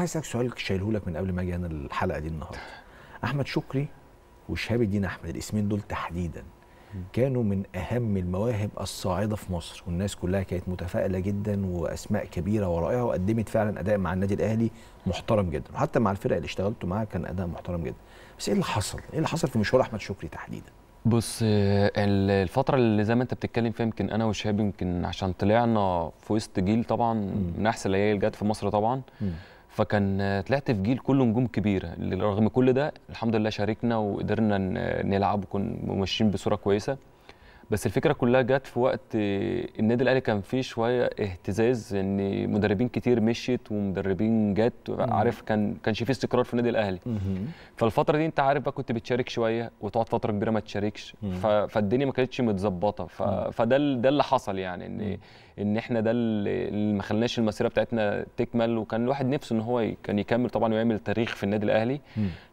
عايز اسالك سؤال شايله لك من قبل ما اجي انا الحلقه دي النهارده. احمد شكري وشهاب الدين احمد، الاسمين دول تحديدا كانوا من اهم المواهب الصاعده في مصر، والناس كلها كانت متفائله جدا، واسماء كبيره ورائعه، وقدمت فعلا اداء مع النادي الاهلي محترم جدا، وحتى مع الفرق اللي اشتغلتوا معاها كان اداء محترم جدا. بس ايه اللي حصل؟ ايه اللي حصل في مشوار احمد شكري تحديدا؟ بص، الفتره اللي زي ما انت بتتكلم فيها، يمكن انا وشهاب يمكن عشان طلعنا في وسط جيل طبعا من احسن الاجيال اللي جت في مصر طبعا. فكان طلعت في جيل كله نجوم كبيره، رغم كل ده الحمد لله شاركنا وقدرنا نلعب وكنا ماشيين بصوره كويسه. بس الفكره كلها جت في وقت النادي الاهلي كان فيه شويه اهتزاز، ان مدربين كتير مشيت ومدربين جت، عارف كانش فيه استقرار في النادي الاهلي. فالفتره دي انت عارف بقى كنت بتشارك شويه وتقعد فتره كبيره ما تشاركش، فالدنيا ما كانتش متظبطه. فده اللي حصل، يعني ان احنا ده اللي ما خلناش المسيره بتاعتنا تكمل، وكان الواحد نفسه ان هو كان يكمل طبعا ويعمل تاريخ في النادي الاهلي.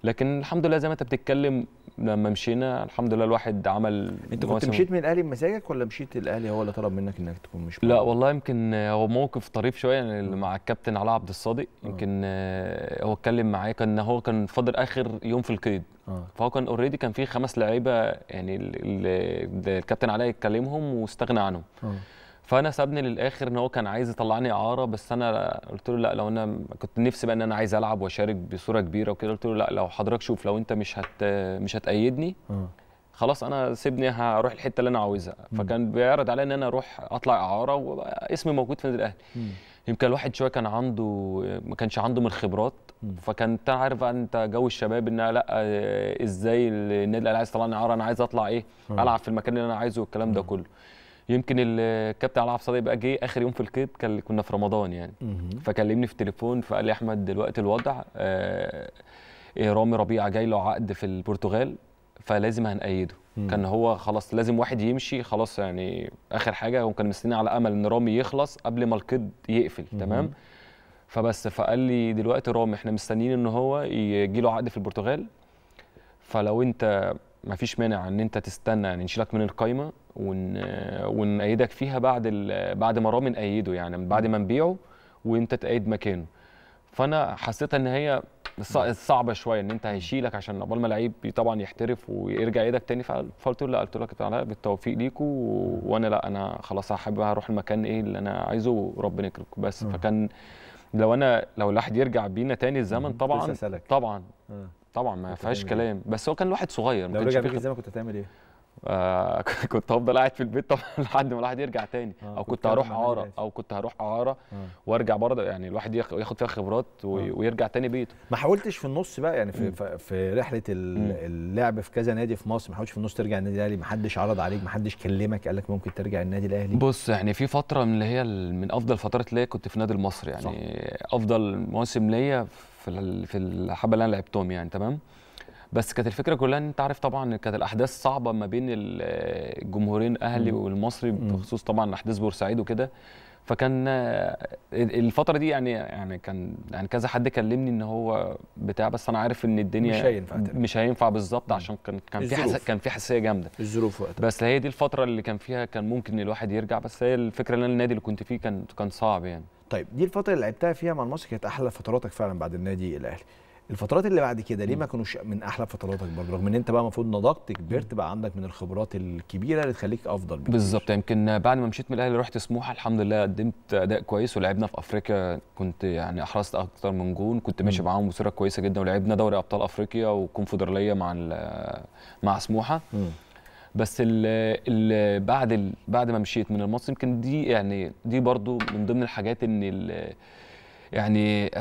لكن الحمد لله زي ما انت بتتكلم لما مشينا الحمد لله الواحد عمل. انت كنت مشيت من الاهلي بمزاجك ولا مشيت الاهلي هو اللي طلب منك انك تكون مش بقى؟ لا والله، يمكن هو موقف طريف شويه يعني مع الكابتن علاء عبد الصادق. يمكن هو اتكلم معايا، كان هو كان فاضل اخر يوم في القيد. فهو كان اوريدي كان في 5 لعيبه يعني الكابتن علاء يتكلمهم واستغنى عنهم. فانا سابني للاخر، ان هو كان عايز يطلعني اعاره، بس انا قلت له لا، لو انا كنت نفسي بقى ان انا عايز العب واشارك بصوره كبيره وكده، قلت له لا، لو حضرتك شوف، لو انت مش هتأيدني خلاص انا سيبني هروح الحته اللي انا عاوزها. فكان بيعرض عليا ان انا اروح اطلع اعاره وابقى اسمي موجود في النادي الاهلي. يمكن الواحد شويه كان عنده، ما كانش عنده من الخبرات، فكان انت عارف انت جو الشباب ان لا ازاي النادي الاهلي عايز يطلعني اعاره، انا عايز اطلع ايه، العب في المكان اللي انا عايزه والكلام ده كله. يمكن الكابتن علاء عبد الصادق بقى جه اخر يوم في القيد، كنا في رمضان يعني. فكلمني في التليفون فقال لي احمد دلوقتي الوضع رامي ربيعه جاي له عقد في البرتغال، فلازم هنأيده. كان هو خلاص لازم واحد يمشي خلاص، يعني اخر حاجه، وكان مستنيين على امل ان رامي يخلص قبل ما القيد يقفل. تمام. فبس فقال لي دلوقتي رامي احنا مستنيين ان هو يجي له عقد في البرتغال، فلو انت ما فيش مانع ان انت تستنى، يعني نشيلك من القايمه ونأيدك فيها بعد ما رامي نأيده، يعني بعد ما نبيعه وانت تأيد مكانه. فانا حسيت ان هي صعبه شويه، ان انت هيشيلك عشان قبل ما لعيب طبعا يحترف ويرجع ايدك تاني. فقلت له لا، قلت لك تعالى بالتوفيق ليكوا، وانا لا، انا خلاص حابب هروح المكان ايه اللي انا عايزه، ربنا يكرمكم. بس فكان لو الواحد يرجع بينا تاني الزمن طبعا طبعا طبعا ما فيهاش كلام. بس هو كان الواحد صغير، ما كانش فيه. لو رجع بيك الزمن كنت هتعمل ايه؟ كنت هفضل قاعد في البيت طبعا لحد ما الواحد يرجع تاني، او كنت هروح اعاره، وارجع برضه، يعني الواحد ياخد فيها خبرات ويرجع تاني بيته. ما حاولتش في النص بقى، يعني في رحله اللعب في كذا نادي في مصر، ما حاولتش في النص ترجع النادي الاهلي؟ ما حدش عرض عليك؟ ما حدش كلمك قال لك ممكن ترجع النادي الاهلي؟ بص، يعني في فتره من اللي هي من افضل فترات ليا كنت في النادي المصري، يعني صح. افضل مواسم ليا في الحبه اللي انا لعبتهم يعني. تمام. بس كانت الفكره كلها ان انت عارف طبعا كانت الاحداث صعبه ما بين الجمهورين الاهلي والمصري، بخصوص طبعا احداث بورسعيد وكده. فكان الفتره دي يعني كان يعني كذا حد كلمني ان هو بتاع، بس انا عارف ان الدنيا مش هينفع بالظبط، عشان كان في حساسيه جامده الظروف وقتها. بس هي دي الفتره اللي كان فيها كان ممكن الواحد يرجع، بس هي الفكره ان النادي اللي كنت فيه كان صعب يعني. طيب، دي الفتره اللي لعبتها فيها مع المصري كانت احلى فتراتك فعلا بعد النادي الاهلي. الفترات اللي بعد كده ليه ما كانوش من احلى فتراتك برضه، رغم ان انت بقى المفروض نضجت كبرت بقى عندك من الخبرات الكبيره اللي تخليك افضل بالظبط. يمكن بعد ما مشيت من الاهلي رحت سموحه، الحمد لله قدمت اداء كويس ولعبنا في افريقيا، كنت يعني احرزت اكتر من جون، كنت ماشي معاهم بصوره كويسه جدا، ولعبنا دوري ابطال افريقيا وكونفدراليه مع سموحه. بس ال بعد ما مشيت من المصري، يمكن دي برضه من ضمن الحاجات ان يعني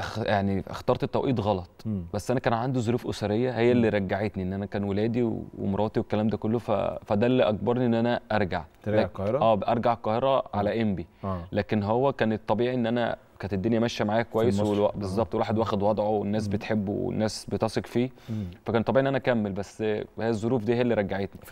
اخترت التوقيت غلط. بس انا كان عندي ظروف اسريه هي اللي رجعتني، ان انا كان ولادي ومراتي والكلام ده كله، فده اللي اجبرني ان انا ارجع. ترجع القاهره؟ ارجع القاهره على انبي. لكن هو كان الطبيعي ان انا كانت الدنيا ماشيه معايا كويس بالظبط، والواحد واخد وضعه والناس بتحبه والناس بتثق فيه. فكان طبيعي ان انا اكمل، بس هي الظروف دي هي اللي رجعتني.